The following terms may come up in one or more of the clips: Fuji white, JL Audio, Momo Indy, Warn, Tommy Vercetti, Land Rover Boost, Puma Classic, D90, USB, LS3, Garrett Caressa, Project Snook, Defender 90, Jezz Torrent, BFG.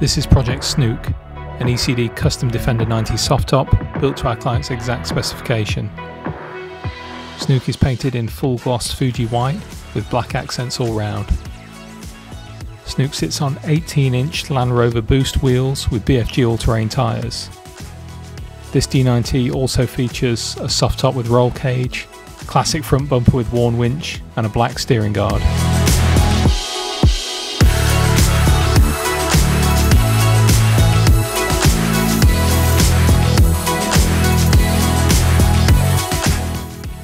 This is Project Snook, an ECD custom Defender 90 soft top built to our client's exact specification. Snook is painted in full gloss Fuji white with black accents all round. Snook sits on 18-inch Land Rover Boost wheels with BFG all-terrain tyres. This D90 also features a soft top with roll cage, classic front bumper with Warn winch and a black steering guard.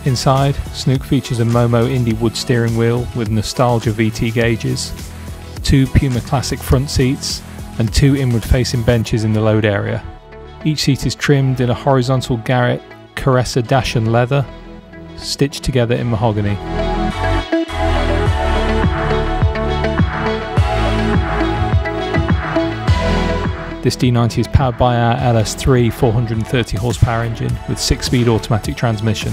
Inside, Snook features a Momo Indy wood steering wheel with nostalgia VT gauges, two Puma Classic front seats and two inward facing benches in the load area. Each seat is trimmed in a horizontal Garrett Caressa Dashen leather, stitched together in mahogany. This D90 is powered by our LS3 430 horsepower engine with 6-speed automatic transmission.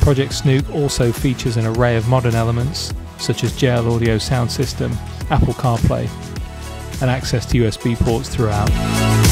Project Snook also features an array of modern elements such as JL Audio sound system, Apple CarPlay and access to USB ports throughout.